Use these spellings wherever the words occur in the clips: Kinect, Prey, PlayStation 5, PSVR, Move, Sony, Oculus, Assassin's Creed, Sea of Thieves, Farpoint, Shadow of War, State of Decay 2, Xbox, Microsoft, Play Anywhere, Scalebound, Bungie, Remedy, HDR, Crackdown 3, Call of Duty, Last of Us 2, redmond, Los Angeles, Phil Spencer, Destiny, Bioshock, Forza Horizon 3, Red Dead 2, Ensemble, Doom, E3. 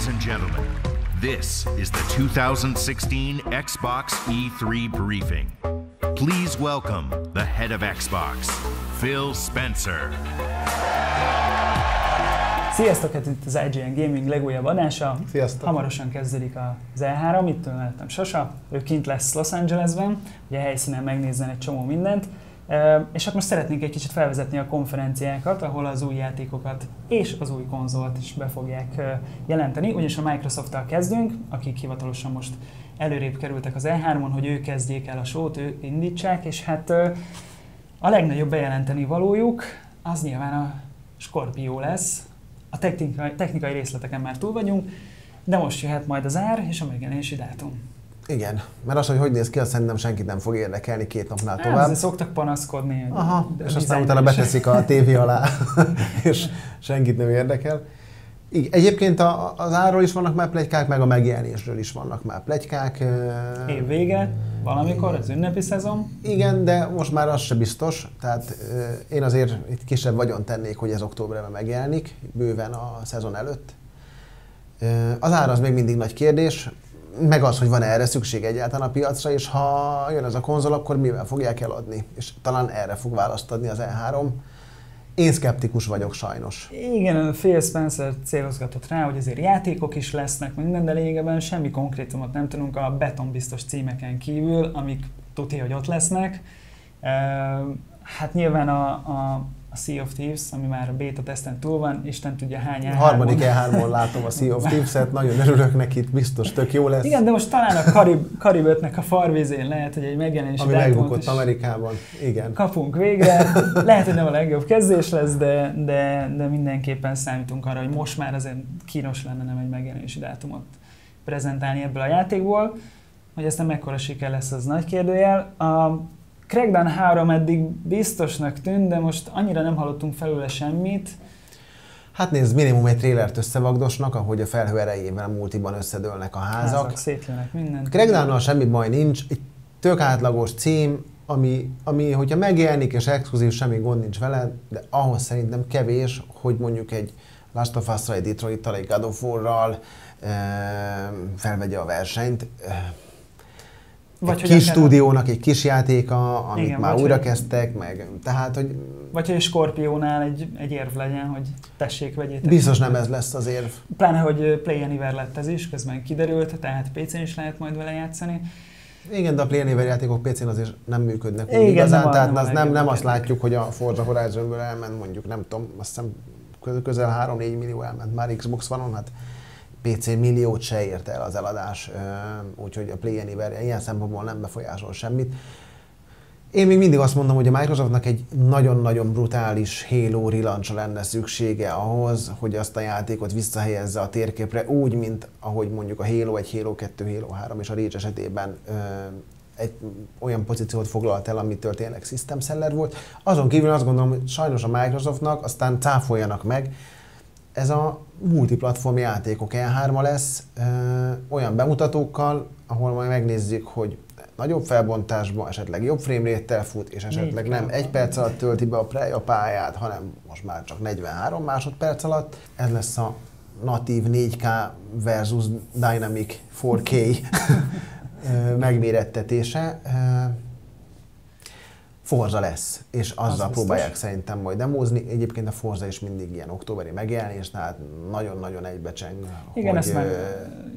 Ladies and gentlemen, this is the 2016 Xbox E3 briefing. Please welcome the head of Xbox, Phil Spencer. Sziasztok, hát itt az IGN Gaming legújabb adása. Sziasztok. Hamarosan kezdődik az E3, itt ül mellettem Sasa, ő kint lesz Los Angelesben, ugye a helyszínen megnézzen egy csomó mindent. És akkor most szeretnénk egy kicsit felvezetni a konferenciákat, ahol az új játékokat és az új konzolt is be fogják jelenteni. Ugyanis a Microsofttal kezdünk, akik hivatalosan most előrébb kerültek az E3-on, hogy ők kezdjék el a showt, ők indítsák, és hát a legnagyobb bejelenteni valójuk az nyilván a Scorpio lesz. A technikai részleteken már túl vagyunk, de most jöhet majd az ár és a megjelenési dátum. Igen, mert az, hogy hogy néz ki, azt szerintem senkit nem fog érdekelni két napnál tovább. Azért szoktak panaszkodni. Aha, és aztán utána beteszik a tévé alá, és senkit nem érdekel. Igen, egyébként az árról is vannak már pletykák, meg a megjelenésről is vannak már pletykák. Évvége, valamikor, az ünnepi szezon. Igen, de most már az se biztos. Tehát én azért itt kisebb vagyon tennék, hogy ez októberben megjelenik, bőven a szezon előtt. Az ár az még mindig nagy kérdés. Meg az, hogy van-e erre szükség egyáltalán a piacra, és ha jön ez a konzol, akkor mivel fogják eladni? És talán erre fog választ adni az E3. Én szkeptikus vagyok sajnos. Igen, Phil Spencer célozgatott rá, hogy azért játékok is lesznek, minden, de lényegében semmi konkrétumot nem tudunk a betonbiztos címeken kívül, amik tuti, hogy ott lesznek. Hát nyilván a Sea of Thieves, ami már a beta testen túl van, Isten tudja hány E3-on. Harmadik E3-on látom a Sea of Thieves-et, nagyon örülök neki, biztos tök jó lesz. Igen, de most talán a Karib 5-nek a farvizén lehet, hogy egy megjelenési dátumot ami megbukott Amerikában, igen. Kapunk végre, lehet, hogy nem a legjobb kezdés lesz, de mindenképpen számítunk arra, hogy most már azért kínos lenne nem egy megjelenési dátumot prezentálni ebből a játékból. Hogy aztán mekkora siker lesz, az nagy kérdőjel. A Crackdown 3 eddig biztosnak tűnt, de most annyira nem hallottunk felőle semmit. Hát nézd, minimum egy trélert összevagdosnak, ahogy a felhő erejével a multiban összedőlnek a házak. Szétlőnek mindent. Crackdownnal semmi baj nincs, egy tök átlagos cím, ami hogyha megjelenik és exkluzív, semmi gond nincs vele, de ahhoz szerintem kevés, hogy mondjuk egy Last of Us-ra, egy Detroit-tal, egy God of War-ral felvegye a versenyt. Vagy egy kis stúdiónak egy kis játéka, amit igen, már újrakezdtek, meg tehát, hogy... Vagy hogy a Scorpiónál egy érv legyen, hogy tessék, vegyétek. Biztos nem ez lesz az érv. Pláne, hogy Play Anywhere lett ez is, közben kiderült, tehát PC-n is lehet majd vele játszani. Igen, de a Play Anywhere játékok PC-n azért nem működnek úgy igazán, nem tehát nem azt látjuk, hogy a Forza Horizonből elment mondjuk, nem tudom, azt hiszem közel 3-4 millió elment már Xbox One-on, hát PC milliót se ért el az eladás, úgyhogy a Play Anywhere ilyen szempontból nem befolyásol semmit. Én még mindig azt mondom, hogy a Microsoftnak egy nagyon-nagyon brutális Halo relaunch-ra lenne szüksége ahhoz, hogy azt a játékot visszahelyezze a térképre, úgy, mint ahogy mondjuk a Halo 1, Halo 2, Halo 3 és a Reach esetében egy olyan pozíciót foglalt el, amitől tényleg system seller volt. Azon kívül azt gondolom, hogy sajnos a Microsoftnak aztán cáfoljanak meg, ez a multiplatform játékok E3-a lesz, olyan bemutatókkal, ahol majd megnézzük, hogy nagyobb felbontásban, esetleg jobb framerate-tel fut, és esetleg nem 1 perc alatt tölti be a Prey a pályát, hanem most már csak 43 másodperc alatt. Ez lesz a natív 4K versus Dynamic 4K megmérettetése. Forza lesz, és azzal az próbálják biztos. Szerintem majd demózni. Egyébként a Forza is mindig ilyen októberi megjelenés, tehát nagyon-nagyon egybecseng, igen, hogy már,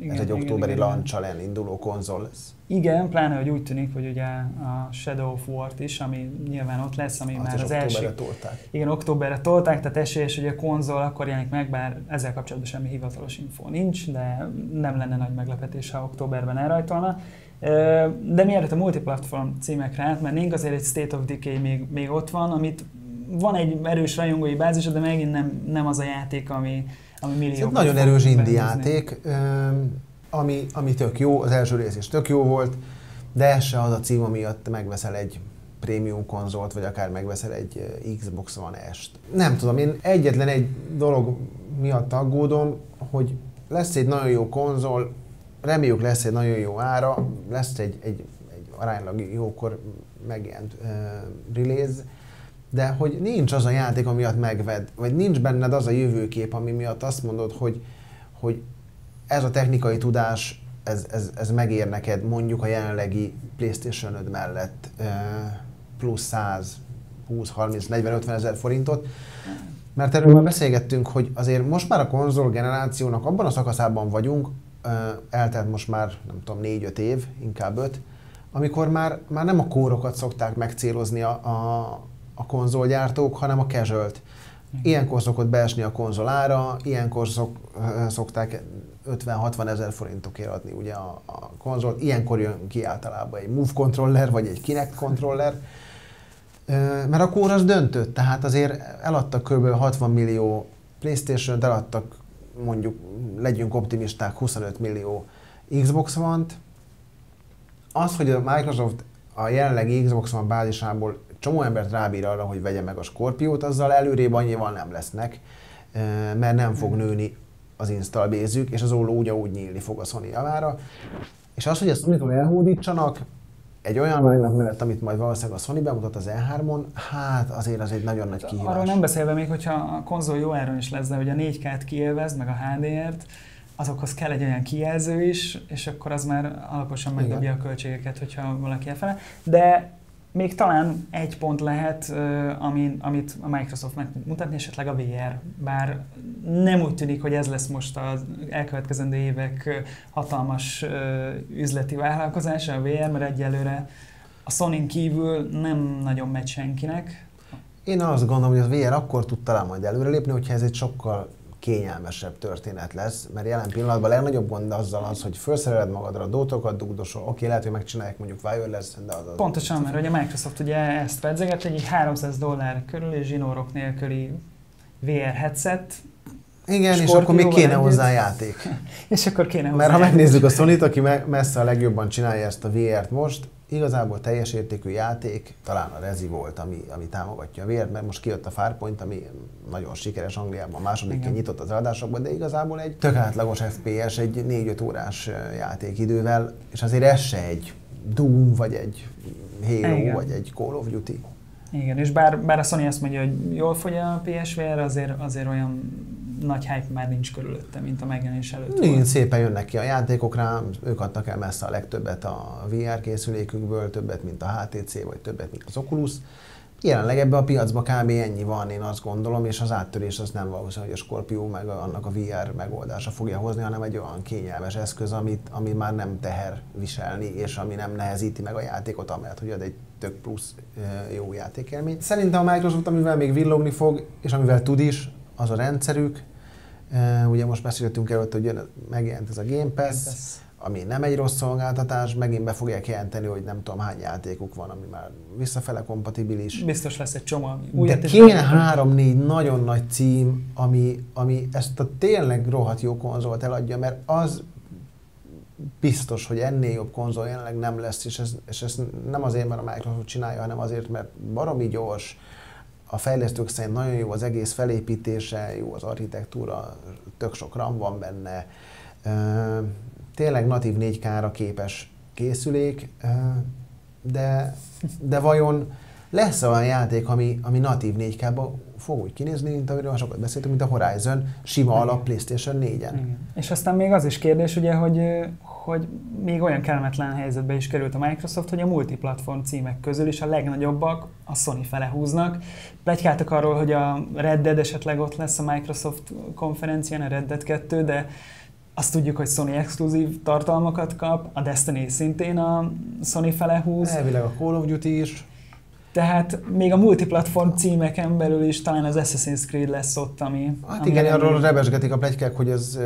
igen, ez egy októberi launch-al elinduló konzol lesz. Igen, pláne, hogy úgy tűnik, hogy ugye a Shadow of War is, ami nyilván ott lesz, ami azt már az októberre tolták. Igen, októberre tolták, tehát esélyes, hogy a konzol akkor jelenik meg, bár ezzel kapcsolatban semmi hivatalos infó nincs, de nem lenne nagy meglepetés, ha októberben elrajtolna. De mielőtt a multiplatform címekre átmennénk, azért egy State of Decay még ott van, amit van egy erős rajongói bázis, de megint nem az a játék, ami milliókat. Nagyon erős indie játék, ami tök jó, az első rész is tök jó volt, de ez se az a cím, amiatt megveszel egy prémium konzolt, vagy akár megveszel egy Xbox One S-t. Nem tudom, én egyetlen egy dolog miatt aggódom, hogy lesz egy nagyon jó konzol, reméljük lesz egy nagyon jó ára, lesz egy aránylag jókor megjelent release, de hogy nincs az a játék, amiatt megved, vagy nincs benned az a jövőkép, ami miatt azt mondod, hogy ez a technikai tudás, ez megér neked mondjuk a jelenlegi PlayStation 5 mellett plusz 100, 20, 30, 40, 50 ezer forintot. Mert erről már beszélgettünk, hogy azért most már a konzol generációnak abban a szakaszában vagyunk, eltelt most már nem tudom 4-5 év, inkább 5, amikor már nem a kórokat szokták megcélozni a konzolgyártók, hanem a casualt. Ilyenkor szokott beesni a konzolára, ilyenkor szokták 50-60 ezer forintokért adni ugye a konzolt, ilyenkor jön ki általában egy Move controller vagy egy Kinect controller, mert a kór az döntött, tehát azért eladtak kb. 60 millió PlayStation-t, eladtak mondjuk, legyünk optimisták, 25 millió Xbox One-t. Az, hogy a Microsoft a jelenlegi Xbox One bázisából csomó embert rábír arra, hogy vegye meg a Scorpiót, azzal előrébb annyival nem lesznek, mert nem fog nőni az install base-ük, és az olló ugyanúgy nyílni fog a Sony javára. És az, hogy ezt Sony-tól elhódítsanak, egy olyan vágnak mellett, amit majd valószínűleg a Sony bemutat az E3-on, hát azért az egy nagyon nagy kihívás. Arról nem beszélve még, hogyha a konzol jó áron is lesz, de hogy a 4K-t kiélvezd, meg a HDR-t, azokhoz kell egy olyan kijelző is, és akkor az már alaposan megdobja a költségeket, hogyha valaki elfele. De még talán egy pont lehet, amit a Microsoft meg tud mutatni, esetleg a VR. Bár nem úgy tűnik, hogy ez lesz most az elkövetkezendő évek hatalmas üzleti vállalkozása, a VR, mert egyelőre a Sony-n kívül nem nagyon megy senkinek. Én azt gondolom, hogy a VR akkor tud talán majd előrelépni, hogyha ez egy sokkal kényelmesebb történet lesz, mert jelen pillanatban a legnagyobb gond azzal az, hogy felszereled magadra a dótokat, dugdosol, oké, lehet, hogy megcsinálják mondjuk wireless, de az... Pontosan, mert ugye Microsoft ugye ezt pedzeget, egy $300 körül és zsinórok nélküli VR headset. Igen, és akkor még kéne hozzá játék. És akkor kéne hozzá. Mert ha megnézzük a Sony-t, aki messze a legjobban csinálja ezt a VR-t most, igazából teljes értékű játék, talán a Rezi volt, ami támogatja a VR-t, mert most kijött a Farpoint, ami nagyon sikeres Angliában, a másodikként nyitott az adásokban, de igazából egy tök átlagos FPS, egy 4-5 órás játékidővel, és azért ez se egy Doom, vagy egy Halo, vagy egy Call of Duty. Igen, és bár a Sony azt mondja, hogy jól fogy a PSVR, azért olyan nagy hype már nincs körülötte, mint a megjelenés előtt. Nincs, szépen jönnek ki a játékok rá, ők adtak el messze a legtöbbet a VR készülékükből, többet, mint a HTC, vagy többet, mint az Oculus. Jelenleg ebben a piacban kb. Ennyi van, én azt gondolom, és az áttörés az nem valószínű, hogy a Scorpio meg annak a VR megoldása fogja hozni, hanem egy olyan kényelmes eszköz, ami már nem teher viselni, és ami nem nehezíti meg a játékot, amellett, hogy ad egy tök plusz jó játékélmény. Szerintem a Microsoft, amivel még villogni fog, és amivel tud is, az a rendszerük. Ugye most beszéltünk előtt, hogy megjelent ez a Game Pass, ami nem egy rossz szolgáltatás, megint be fogják jelenteni, hogy nem tudom hány játékuk van, ami már visszafele kompatibilis. Biztos lesz egy csomó. De kéne 3-4 nagyon nagy cím, ami ezt a tényleg rohadt jó konzolt eladja, mert az biztos, hogy ennél jobb konzol jelenleg nem lesz, és ez nem azért, mert a Microsoft csinálja, hanem azért, mert baromi gyors, a fejlesztők szerint nagyon jó az egész felépítése, jó az architektúra, tök sok RAM van benne, tényleg natív 4K-ra képes készülék, de vajon lesz olyan játék, ami natív 4K-ba fog úgy kinézni, mint amiről sokat beszéltünk, mint a Horizon, sima alap PlayStation 4-en. Igen. És aztán még az is kérdés, ugye, hogy még olyan kellemetlen helyzetbe is került a Microsoft, hogy a multiplatform címek közül is a legnagyobbak a Sony fele húznak. Pletykáltak arról, hogy a Red Dead esetleg ott lesz a Microsoft konferencián, a Red Dead 2, de azt tudjuk, hogy Sony exkluzív tartalmakat kap, a Destiny szintén a Sony fele húz. Elvileg a Call of Duty is. Tehát még a multiplatform címeken belül is talán az Assassin's Creed lesz ott, ami... Hát igen, arról rebesgetik a pletykák, hogy az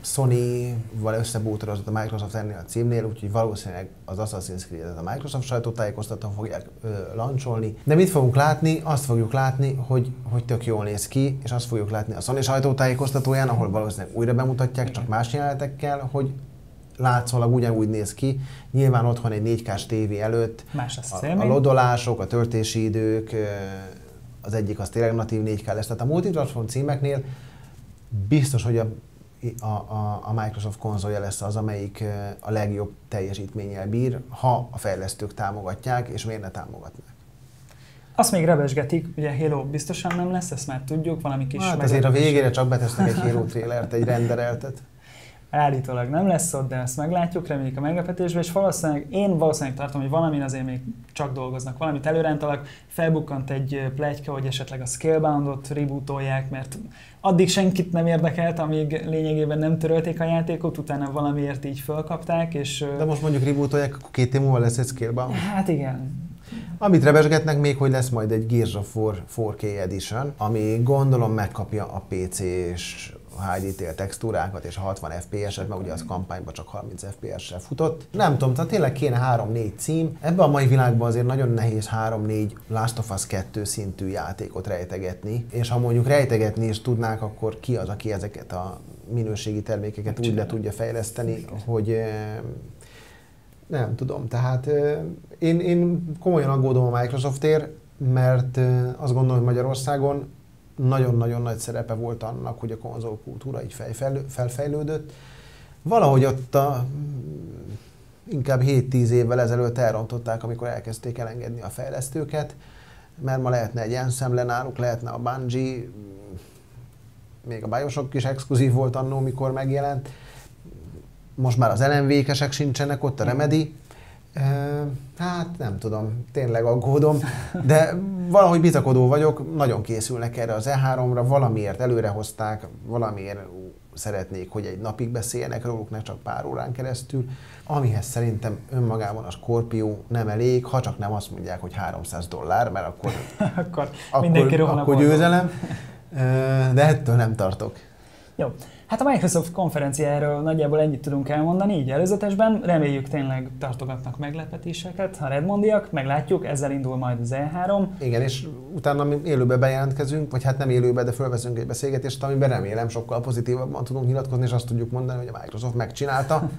Sony-val összebútorozott a Microsoft ennél a címnél, úgyhogy valószínűleg az Assassin's Creed-et a Microsoft sajtótájékoztatón fogják lancsolni. De mit fogunk látni? Azt fogjuk látni, hogy tök jól néz ki, és azt fogjuk látni a Sony sajtótájékoztatóján, ahol valószínűleg újra bemutatják, csak más jelenetekkel, hogy látszólag ugyanúgy néz ki. Nyilván otthon egy 4K-s tévé előtt a lodolások, a töltési idők, az egyik az tényleg natív 4K lesz. Tehát a multiplatform címeknél biztos, hogy a Microsoft konzolja lesz az, amelyik a legjobb teljesítménnyel bír, ha a fejlesztők támogatják, és miért ne támogatnak. Azt még rebesgetik, ugye Halo biztosan nem lesz, ezt már tudjuk, valami kis... Hát azért a végére csak betesznek egy Halo trailert, egy rendereltet. Állítólag nem lesz ott, de ezt meglátjuk, reméljük a meglepetésbe, és valószínűleg, én tartom, hogy valamin azért még csak dolgoznak, valamit előrántalak, felbukkant egy pletyka, hogy esetleg a Scaleboundot rebootolják, mert addig senkit nem érdekelt, amíg lényegében nem törölték a játékot, utána valamiért így fölkapták, és... De most mondjuk rebootolják, akkor 2 év múlva lesz egy Scalebound. Hát igen. Amit rebesgetnek még, hogy lesz majd egy Gears of 4 4K Edition, ami gondolom megkapja a PC-s HD-tél textúrákat és 60 FPS-et, mert ugye az kampányban csak 30 FPS-re futott. Nem tudom, tehát tényleg kéne 3-4 cím. Ebben a mai világban azért nagyon nehéz 3-4 Last of Us 2 szintű játékot rejtegetni, és ha mondjuk rejtegetni is tudnák, akkor ki az, aki ezeket a minőségi termékeket úgy le tudja fejleszteni, hogy... Nem tudom, tehát én komolyan aggódom a Microsoftért, mert azt gondolom, hogy Magyarországon nagyon-nagyon nagy szerepe volt annak, hogy a konzolkultúra így felfejlődött. Valahogy ott a, inkább 7-10 évvel ezelőtt elrontották, amikor elkezdték elengedni a fejlesztőket, mert ma lehetne egy Ensemble náluk, lehetne a Bungie, még a Bioshock is exkluzív volt annó, mikor megjelent. Most már az LMV-kesek sincsenek ott, a Remedy. Hát nem tudom, tényleg aggódom, de valahogy bizakodó vagyok, nagyon készülnek erre az E3-ra, valamiért előrehozták, valamiért szeretnék, hogy egy napig beszéljenek róluk, ne csak pár órán keresztül, amihez szerintem önmagában a Scorpio nem elég, ha csak nem azt mondják, hogy $300, mert akkor, akkor győzelem, de ettől nem tartok. Jó. Hát a Microsoft konferenciáról nagyjából ennyit tudunk elmondani, így előzetesben. Reméljük tényleg tartogatnak meglepetéseket, ha Redmondiak, meglátjuk, ezzel indul majd az E3. Igen, és utána mi élőbe bejelentkezünk, vagy hát nem élőbe, de fölveszünk egy beszélgetést, amiben remélem sokkal pozitívabban tudunk nyilatkozni, és azt tudjuk mondani, hogy a Microsoft megcsinálta.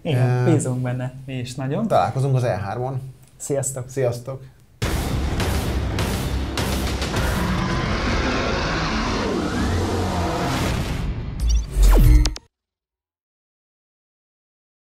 Igen, bízunk benne, mi is nagyon. Találkozunk az E3-on. Sziasztok! Sziasztok!